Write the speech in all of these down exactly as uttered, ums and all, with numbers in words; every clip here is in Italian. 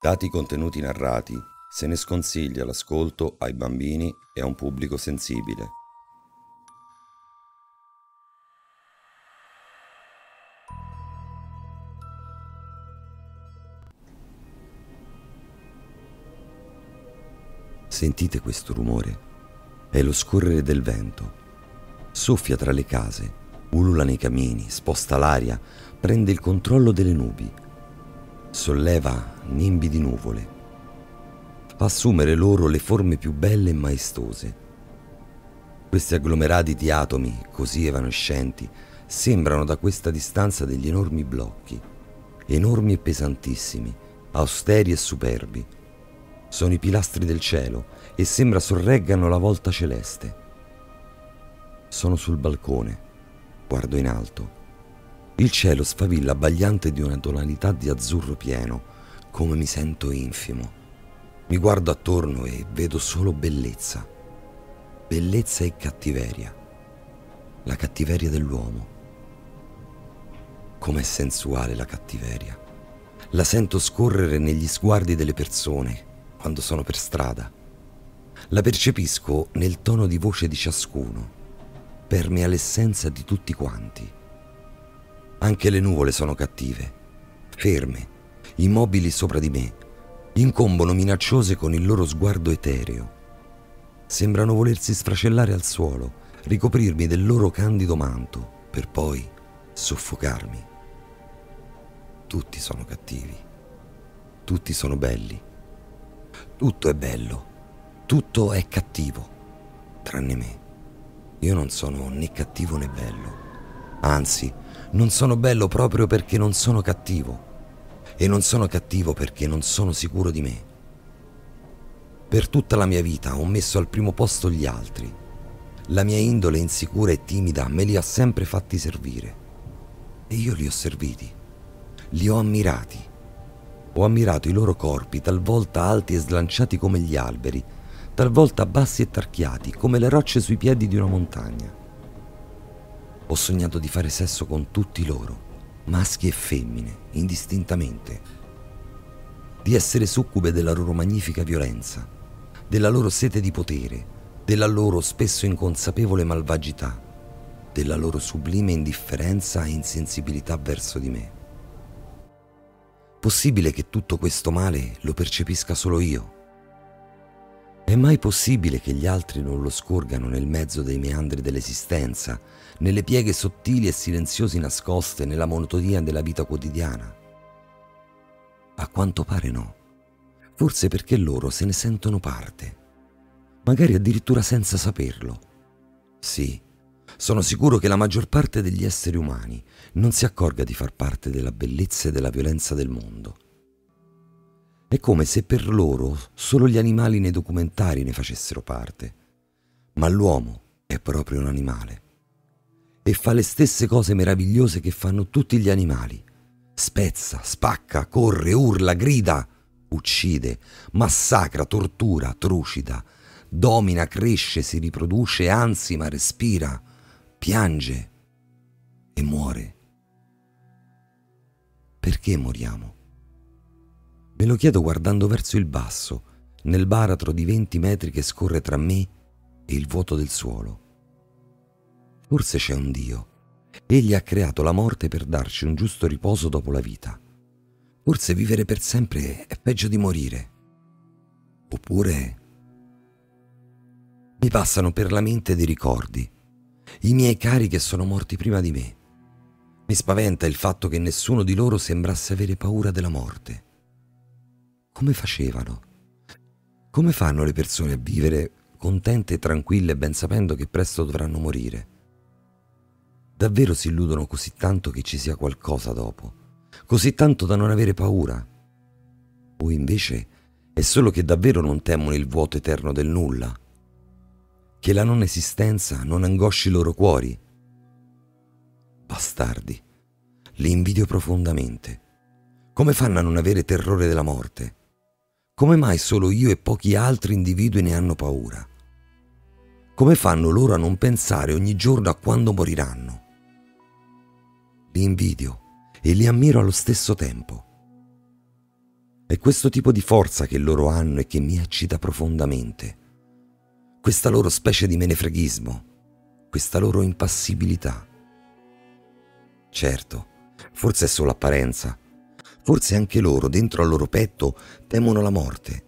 Dati i contenuti narrati, se ne sconsiglia l'ascolto ai bambini e a un pubblico sensibile. Sentite questo rumore? È lo scorrere del vento. Soffia tra le case, ulula nei camini, sposta l'aria, prende il controllo delle nubi, solleva nimbi di nuvole, fa assumere loro le forme più belle e maestose. Questi agglomerati di atomi, così evanescenti, sembrano da questa distanza degli enormi blocchi, enormi e pesantissimi, austeri e superbi. Sono i pilastri del cielo e sembra sorreggano la volta celeste. Sono sul balcone, guardo in alto. Il cielo sfavilla abbagliante di una tonalità di azzurro pieno, come mi sento infimo. Mi guardo attorno e vedo solo bellezza. Bellezza e cattiveria. La cattiveria dell'uomo. Com'è sensuale la cattiveria. La sento scorrere negli sguardi delle persone, quando sono per strada. La percepisco nel tono di voce di ciascuno, permea l'essenza di tutti quanti. Anche le nuvole sono cattive, ferme, immobili sopra di me, incombono minacciose con il loro sguardo etereo. Sembrano volersi sfracellare al suolo, ricoprirmi del loro candido manto, per poi soffocarmi. Tutti sono cattivi, tutti sono belli. Tutto è bello, tutto è cattivo, tranne me. Io non sono né cattivo né bello, anzi, non sono bello proprio perché non sono cattivo, e non sono cattivo perché non sono sicuro di me. Per tutta la mia vita ho messo al primo posto gli altri. La mia indole insicura e timida me li ha sempre fatti servire, e io li ho serviti, li ho ammirati. Ho ammirato i loro corpi, talvolta alti e slanciati come gli alberi, talvolta bassi e tarchiati come le rocce sui piedi di una montagna. Ho sognato di fare sesso con tutti loro, maschi e femmine, indistintamente, di essere succube della loro magnifica violenza, della loro sete di potere, della loro spesso inconsapevole malvagità, della loro sublime indifferenza e insensibilità verso di me. Possibile che tutto questo male lo percepisca solo io? È mai possibile che gli altri non lo scorgano nel mezzo dei meandri dell'esistenza, nelle pieghe sottili e silenziose nascoste nella monotonia della vita quotidiana? A quanto pare no. Forse perché loro se ne sentono parte, magari addirittura senza saperlo. Sì, sono sicuro che la maggior parte degli esseri umani non si accorga di far parte della bellezza e della violenza del mondo. È come se per loro solo gli animali nei documentari ne facessero parte, ma l'uomo è proprio un animale e fa le stesse cose meravigliose che fanno tutti gli animali. Spezza, spacca, corre, urla, grida, uccide, massacra, tortura, trucida, domina, cresce, si riproduce, ansima, respira, piange e muore. Perché moriamo? Me lo chiedo guardando verso il basso, nel baratro di venti metri che scorre tra me e il vuoto del suolo. Forse c'è un Dio. Egli ha creato la morte per darci un giusto riposo dopo la vita. Forse vivere per sempre è peggio di morire. Oppure... mi passano per la mente dei ricordi, i miei cari che sono morti prima di me. Mi spaventa il fatto che nessuno di loro sembrasse avere paura della morte. Come facevano? Come fanno le persone a vivere contente e tranquille, ben sapendo che presto dovranno morire? Davvero si illudono così tanto che ci sia qualcosa dopo, così tanto da non avere paura? O invece è solo che davvero non temono il vuoto eterno del nulla? Che la non esistenza non angosci i loro cuori? Bastardi, li invidio profondamente. Come fanno a non avere terrore della morte? Come mai solo io e pochi altri individui ne hanno paura? Come fanno loro a non pensare ogni giorno a quando moriranno? Li invidio e li ammiro allo stesso tempo. È questo tipo di forza che loro hanno e che mi eccita profondamente. Questa loro specie di menefreghismo, questa loro impassibilità. Certo, forse è solo apparenza. Forse anche loro, dentro al loro petto, temono la morte.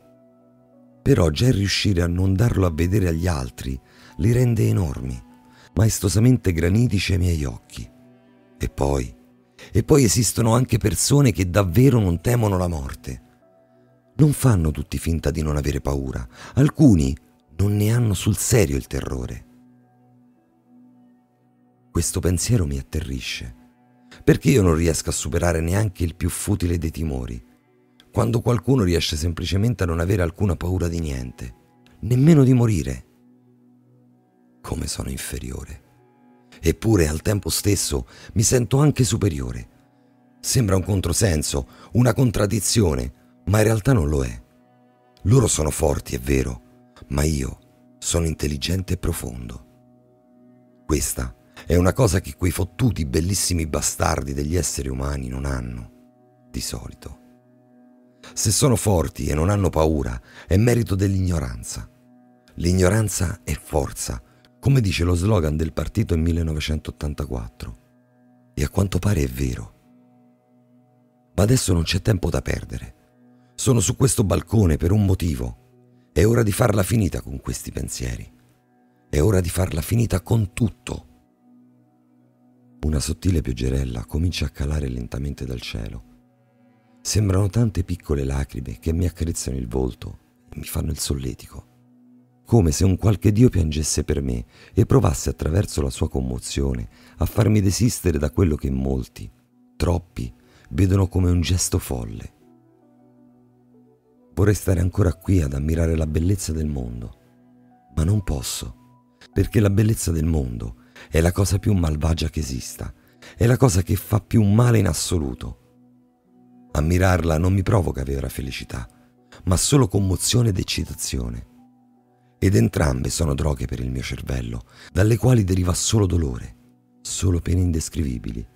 Però già riuscire a non darlo a vedere agli altri li rende enormi, maestosamente granitici ai miei occhi. E poi... E poi esistono anche persone che davvero non temono la morte. Non fanno tutti finta di non avere paura. Alcuni non ne hanno sul serio il terrore. Questo pensiero mi atterrisce, perché io non riesco a superare neanche il più futile dei timori, quando qualcuno riesce semplicemente a non avere alcuna paura di niente, nemmeno di morire. Come sono inferiore. Eppure al tempo stesso mi sento anche superiore. Sembra un controsenso, una contraddizione, ma in realtà non lo è. Loro sono forti, è vero, ma io sono intelligente e profondo. Questa è una cosa che quei fottuti bellissimi bastardi degli esseri umani non hanno, di solito. Se sono forti e non hanno paura, è merito dell'ignoranza. L'ignoranza è forza, come dice lo slogan del partito in millenovecentottantaquattro. E a quanto pare è vero. Ma adesso non c'è tempo da perdere. Sono su questo balcone per un motivo. È ora di farla finita con questi pensieri. È ora di farla finita con tutto. Una sottile pioggerella comincia a calare lentamente dal cielo. Sembrano tante piccole lacrime che mi accarezzano il volto e mi fanno il solletico. Come se un qualche Dio piangesse per me e provasse attraverso la sua commozione a farmi desistere da quello che molti, troppi, vedono come un gesto folle. Vorrei stare ancora qui ad ammirare la bellezza del mondo, ma non posso, perché la bellezza del mondo è la cosa più malvagia che esista, è la cosa che fa più male in assoluto. Ammirarla non mi provoca vera felicità, ma solo commozione ed eccitazione. Ed entrambe sono droghe per il mio cervello, dalle quali deriva solo dolore, solo pene indescrivibili.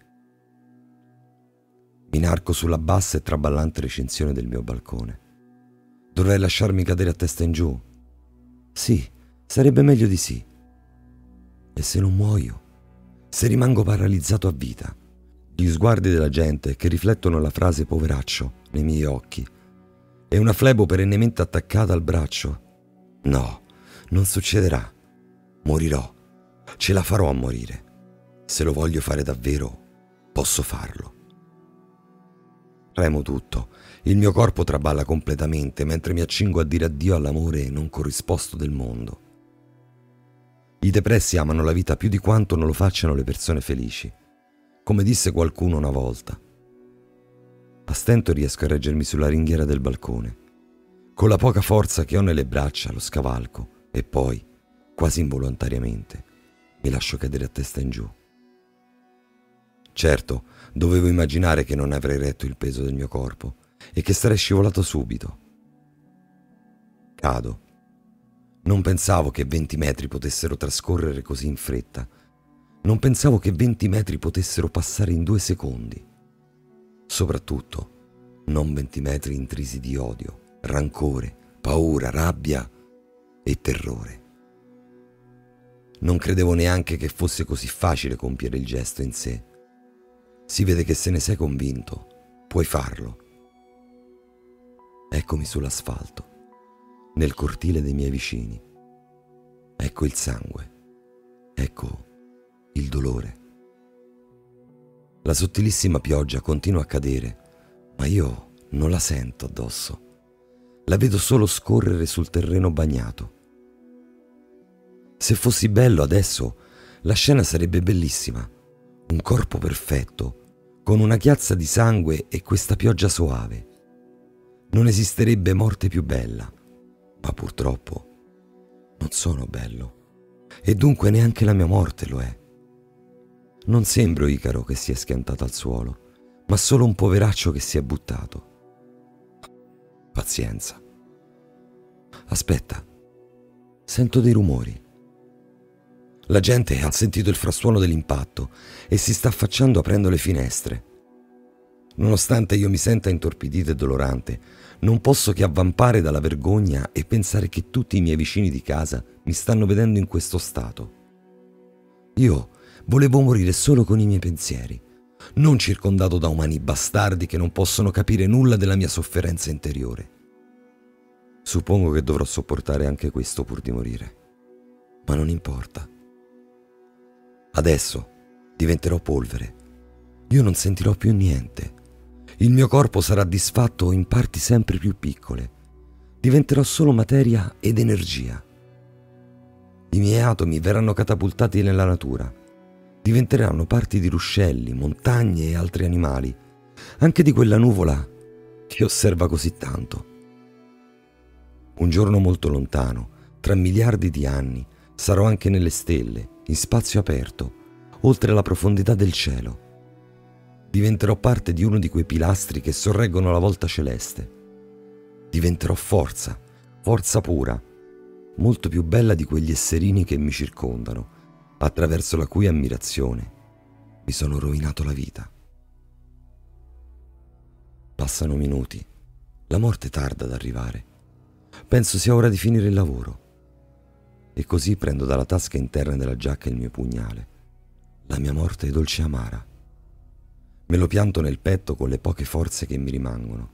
Mi inarco sulla bassa e traballante recinzione del mio balcone. Dovrei lasciarmi cadere a testa in giù? Sì, sarebbe meglio di sì. E se non muoio? Se rimango paralizzato a vita? Gli sguardi della gente che riflettono la frase poveraccio nei miei occhi e una flebo perennemente attaccata al braccio. No. Non succederà. Morirò. Ce la farò a morire. Se lo voglio fare davvero, posso farlo. Remo tutto. Il mio corpo traballa completamente mentre mi accingo a dire addio all'amore non corrisposto del mondo. I depressi amano la vita più di quanto non lo facciano le persone felici, come disse qualcuno una volta. A stento riesco a reggermi sulla ringhiera del balcone. Con la poca forza che ho nelle braccia lo scavalco. E poi, quasi involontariamente, mi lascio cadere a testa in giù. Certo, dovevo immaginare che non avrei retto il peso del mio corpo e che sarei scivolato subito. Cado. Non pensavo che venti metri potessero trascorrere così in fretta. Non pensavo che venti metri potessero passare in due secondi. Soprattutto, non venti metri intrisi di odio, rancore, paura, rabbia e terrore. Non credevo neanche che fosse così facile compiere il gesto in sé. Si vede che se ne sei convinto, puoi farlo. Eccomi sull'asfalto, nel cortile dei miei vicini. Ecco il sangue, ecco il dolore. La sottilissima pioggia continua a cadere, ma io non la sento addosso. La vedo solo scorrere sul terreno bagnato. Se fossi bello adesso, la scena sarebbe bellissima. Un corpo perfetto, con una chiazza di sangue e questa pioggia soave. Non esisterebbe morte più bella, ma purtroppo non sono bello. E dunque neanche la mia morte lo è. Non sembro Icaro che si è schiantato al suolo, ma solo un poveraccio che si è buttato. Pazienza. Aspetta. Sento dei rumori. La gente ha sentito il frastuono dell'impatto e si sta affacciando aprendo le finestre. Nonostante io mi senta intorpidito e dolorante, non posso che avvampare dalla vergogna e pensare che tutti i miei vicini di casa mi stanno vedendo in questo stato. Io volevo morire solo con i miei pensieri, non circondato da umani bastardi che non possono capire nulla della mia sofferenza interiore. Suppongo che dovrò sopportare anche questo pur di morire, ma non importa. Adesso diventerò polvere. Io non sentirò più niente. Il mio corpo sarà disfatto in parti sempre più piccole. Diventerò solo materia ed energia. I miei atomi verranno catapultati nella natura. Diventeranno parti di ruscelli, montagne e altri animali, anche di quella nuvola che osserva così tanto. Un giorno molto lontano, tra miliardi di anni, sarò anche nelle stelle, in spazio aperto, oltre la profondità del cielo. Diventerò parte di uno di quei pilastri che sorreggono la volta celeste. Diventerò forza, forza pura, molto più bella di quegli esserini che mi circondano, attraverso la cui ammirazione mi sono rovinato la vita. Passano minuti, la morte tarda ad arrivare. Penso sia ora di finire il lavoro. E così prendo dalla tasca interna della giacca il mio pugnale, la mia morte dolce e amara. Me lo pianto nel petto con le poche forze che mi rimangono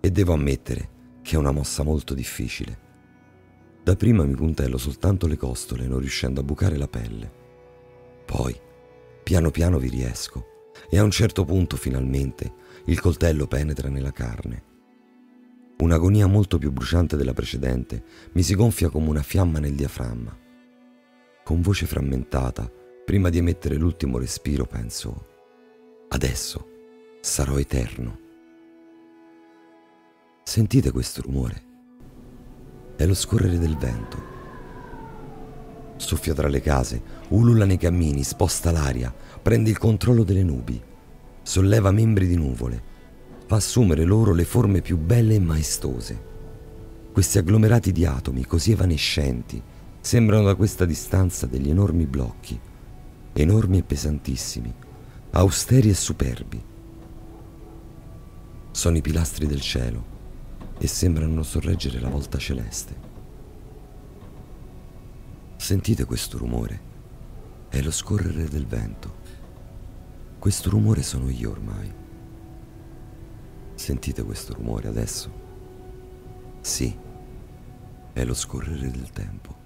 e devo ammettere che è una mossa molto difficile. Da prima mi puntello soltanto le costole, non riuscendo a bucare la pelle. Poi, piano piano vi riesco e a un certo punto, finalmente, il coltello penetra nella carne. Un'agonia molto più bruciante della precedente mi si gonfia come una fiamma nel diaframma. Con voce frammentata, prima di emettere l'ultimo respiro, penso: adesso sarò eterno. Sentite questo rumore? È lo scorrere del vento. Soffia tra le case, ulula nei cammini, sposta l'aria, prende il controllo delle nubi, solleva membri di nuvole, fa assumere loro le forme più belle e maestose. Questi agglomerati di atomi così evanescenti sembrano da questa distanza degli enormi blocchi, enormi e pesantissimi, austeri e superbi. Sono i pilastri del cielo e sembrano sorreggere la volta celeste. Sentite questo rumore? È lo scorrere del vento. Questo rumore sono io ormai. Sentite questo rumore adesso? Sì, è lo scorrere del tempo.